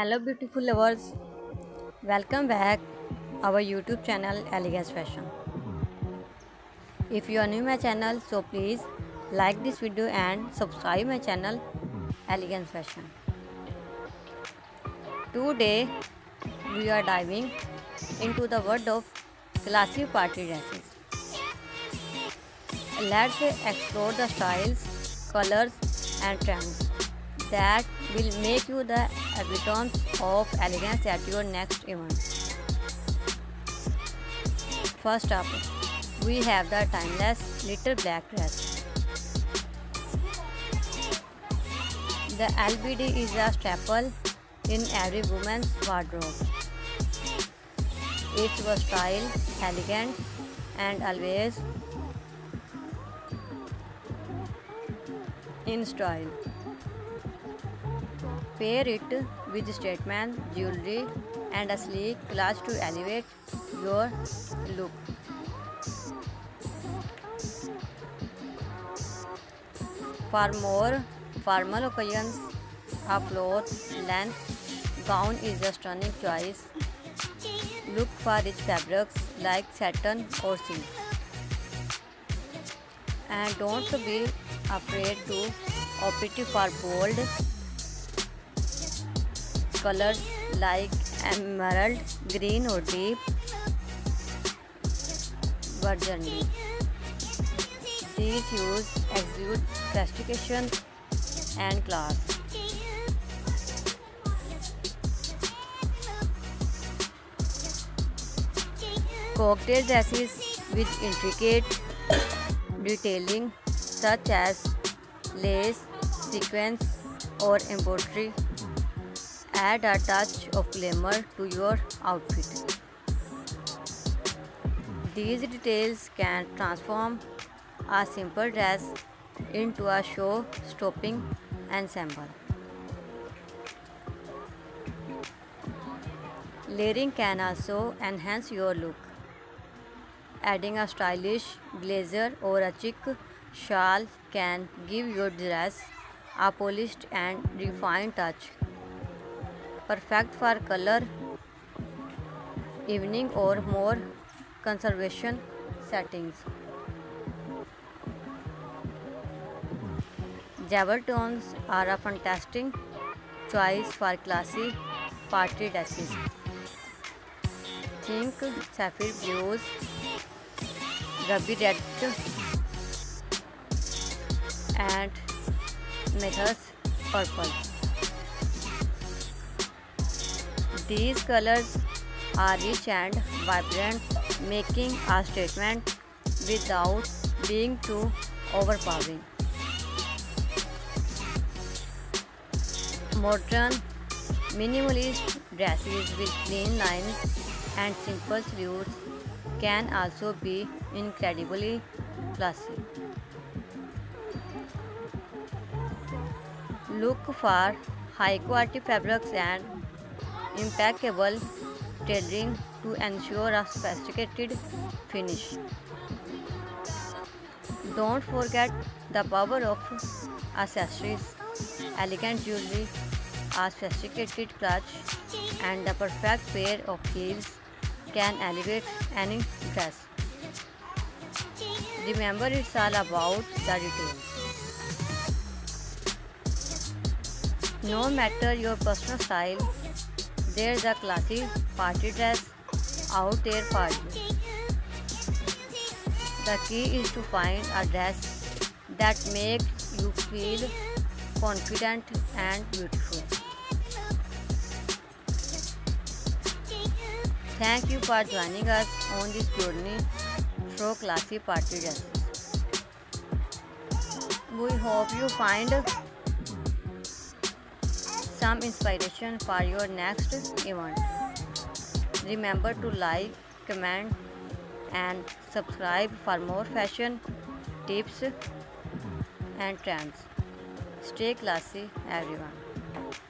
Hello beautiful lovers, welcome back our YouTube channel elegance fashion. If you are new my channel so please like this video and subscribe my channel elegance fashion. Today we are diving into the world of classic party dresses. Let's explore the styles, colours and trends that will make you the epitome of elegance at your next event. First up, we have the timeless little black dress. The LBD is a staple in every woman's wardrobe. It's versatile, elegant, and always in style. Pair it with statement jewelry and a sleek clutch to elevate your look. For more formal occasions, a floor-length gown is a stunning choice. Look for rich fabrics like satin or silk, and don't be afraid to opt for bold colors like emerald green or deep burgundy. These hues exude sophistication and class. Cocktail dresses with intricate detailing such as lace, sequins, or embroidery add a touch of glamour to your outfit. These details can transform a simple dress into a show-stopping ensemble. Layering can also enhance your look. Adding a stylish blazer or a chic shawl can give your dress a polished and refined touch. Perfect for color evening or more conservation settings. Jewel tones are a fantastic choice for classy party dresses. Think sapphire blues, ruby red, and methus purple. These colors are rich and vibrant, making a statement without being too overpowering. Modern, minimalist dresses with clean lines and simple sleeves can also be incredibly classy. Look for high-quality fabrics and impeccable tailoring to ensure a sophisticated finish. Don't forget the power of accessories. Elegant jewelry, a sophisticated clutch, and the perfect pair of heels can elevate any dress. Remember, it's all about the details. No matter your personal style, there's a classy party dress out there for you. The key is to find a dress that makes you feel confident and beautiful. Thank you for joining us on this journey through classy party dresses. We hope you find some inspiration for your next event. Remember to like, comment, and subscribe for more fashion tips and trends. Stay classy, everyone.